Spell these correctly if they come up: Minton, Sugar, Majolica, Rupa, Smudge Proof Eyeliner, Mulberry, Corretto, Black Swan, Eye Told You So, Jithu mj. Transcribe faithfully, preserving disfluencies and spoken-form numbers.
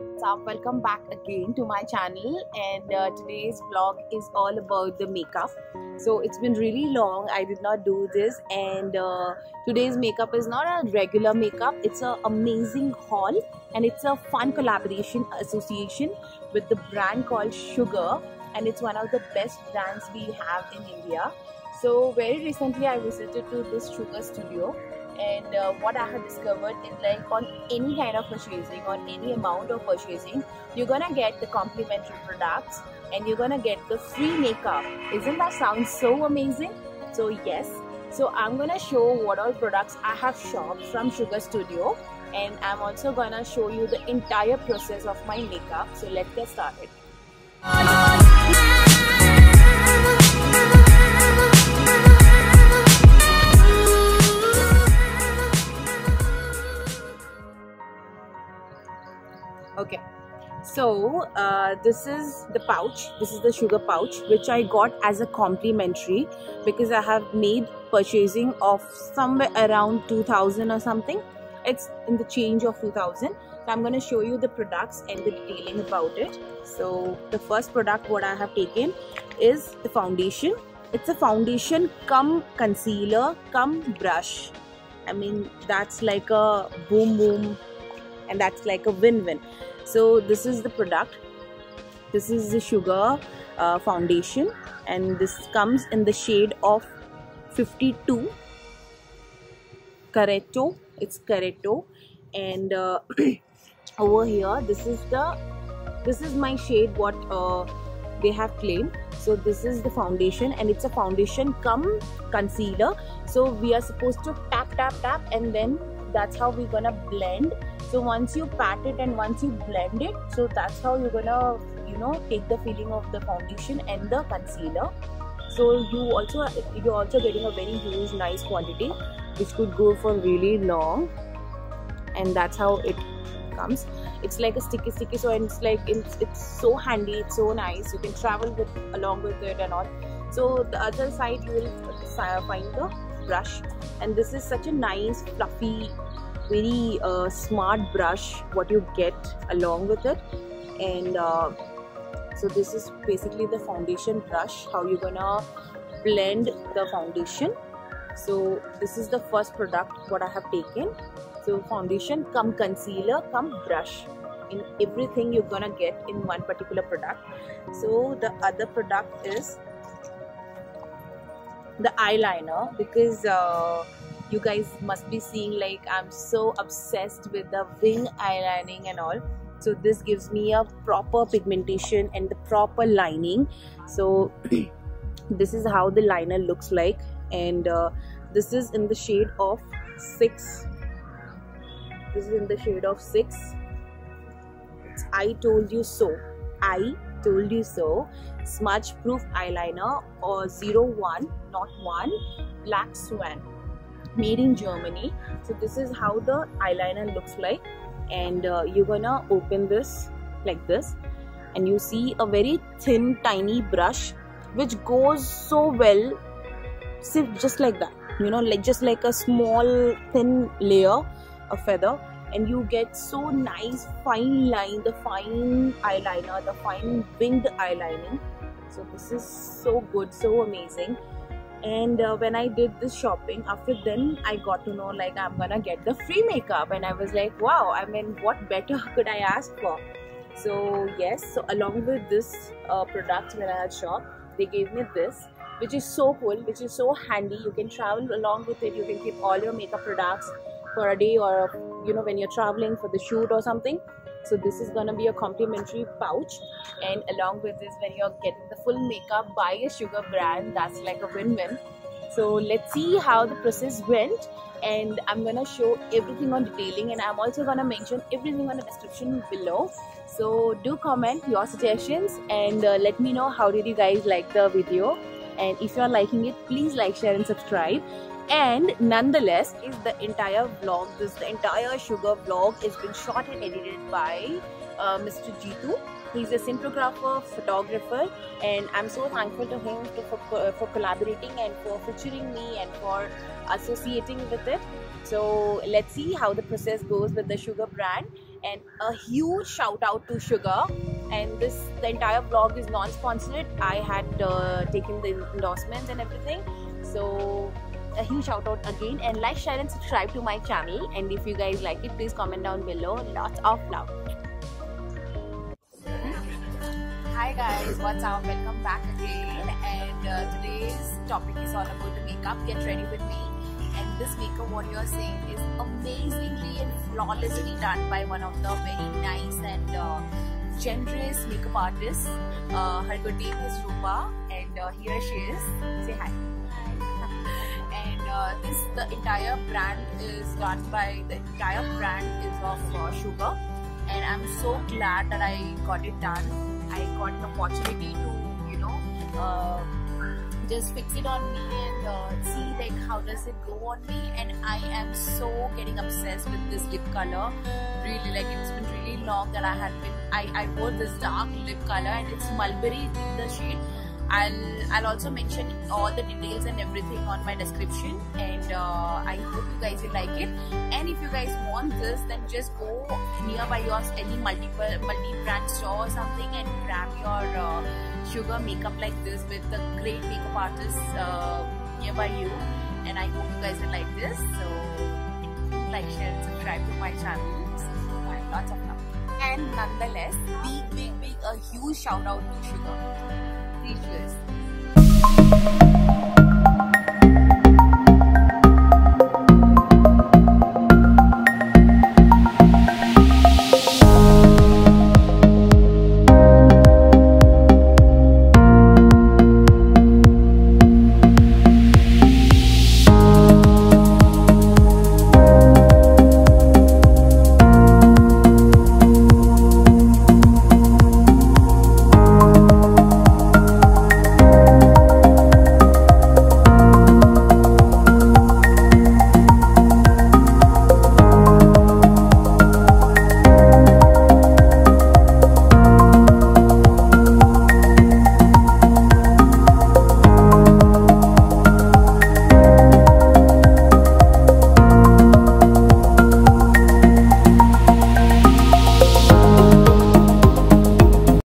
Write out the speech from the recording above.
What's up? Welcome back again to my channel, and uh, today's vlog is all about the makeup. So it's been really long I did not do this, and uh, today's makeup is not a regular makeup. It's an amazing haul, and it's a fun collaboration association with the brand called Sugar, and it's one of the best brands we have in India. So very recently I visited to this Sugar studio, and uh, what I have discovered is, like, on any kind of purchasing, on any amount of purchasing, you're gonna get the complimentary products and you're gonna get the free makeup. Isn't that sound so amazing? So yes, so I'm gonna show what all products I have shopped from Sugar Studio, and I'm also gonna show you the entire process of my makeup. So let's get started. Okay, so uh, this is the pouch. This is the Sugar pouch, which I got as a complimentary because I have made purchasing of somewhere around two thousand or something. It's in the change of two thousand. So I'm going to show you the products and the detailing about it. So the first product what I have taken is the foundation. It's a foundation cum concealer cum brush. I mean, that's like a boom boom, and that's like a win-win. So this is the product. This is the Sugar uh, foundation, and this comes in the shade of fifty-two. Corretto. It's Corretto. And uh, over here, this is the this is my shade what uh, they have claimed. So this is the foundation, and it's a foundation cum concealer. So we are supposed to tap tap tap, and then that's how we're gonna blend. So once you pat it and once you blend it, so that's how you're gonna, you know, take the feeling of the foundation and the concealer. So you also you're also getting a very huge nice quantity, which could go for really long, and that's how it comes. It's like a sticky sticky, so it's like it's, it's so handy, it's so nice. You can travel with along with it and all. So the other side you will find the brush, and this is such a nice fluffy, very uh, smart brush what you get along with it. And uh, so this is basically the foundation brush, how you're gonna blend the foundation. So this is the first product what I have taken. So foundation cum concealer cum brush, in everything you're gonna get in one particular product. So the other product is the eyeliner, because uh, you guys must be seeing, like, I'm so obsessed with the wing eyelining and all. So this gives me a proper pigmentation and the proper lining. So this is how the liner looks like, and uh, this is in the shade of six. This is in the shade of six. It's I Told You So. I Told You So Smudge Proof Eyeliner, or zero one, not one, Black Swan, made in Germany. So this is how the eyeliner looks like, and uh, you're gonna open this like this, and you see a very thin tiny brush which goes so well, just like that, you know, like just like a small thin layer of feather, and you get so nice fine line, the fine eyeliner, the fine winged eyelining. So this is so good, so amazing. And uh, when I did this shopping, after then I got to know, like, I'm gonna get the free makeup, and I was like, wow, I mean, what better could I ask for? So yes, so along with this uh, product when I had shopped, they gave me this, which is so cool, which is so handy. You can travel along with it. You can keep all your makeup products for a day, or, you know, when you're traveling for the shoot or something. So this is gonna be a complimentary pouch, and along with this, when you're getting the full makeup by a Sugar brand, that's like a win-win. So let's see how the process went, and I'm gonna show everything on detailing, and I'm also gonna mention everything on the description below. So do comment your suggestions, and uh, let me know how did you guys like the video, and if you're liking it, please like, share and subscribe. And nonetheless, is the entire vlog, this the entire Sugar vlog has been shot and edited by uh, Mister Jithu. He's a cinematographer, photographer, and I'm so thankful to him to, for, for collaborating and for featuring me and for associating with it. So let's see how the process goes with the Sugar brand, And a huge shout out to Sugar. And this the entire vlog is non-sponsored. I had uh, taken the endorsements and everything. So a huge shout out again, and like, share and subscribe to my channel. And if you guys like it, please comment down below. Lots of love. Hi guys, what's up? Welcome back again, and uh, today's topic is all about the makeup. Get ready with me. And this makeup, what you're seeing is amazingly and flawlessly done by one of the very nice and uh, generous makeup artists. Uh, her good name is Rupa, and uh, here she is. Say hi. And uh, this the entire brand is done by the entire brand is of uh, Sugar, and I'm so glad that I got it done. I got an opportunity to you know uh, just fix it on me and uh, see like how does it go on me, and I am so getting obsessed with this lip color. Really, like, it's been really long that I had been I, I wore this dark lip color, and it's Mulberry in the shade. I'll, I'll also mention all the details and everything on my description, and uh, I hope you guys will like it. And if you guys want this, then just go nearby yours any multiple multi-brand store or something and grab your uh, Sugar makeup like this with the great makeup artists uh, nearby you. And I hope you guys will like this. So like, share and subscribe to my channel. Bye. Lots of love. And nonetheless, big big big a huge shout out to Sugar. Cheers.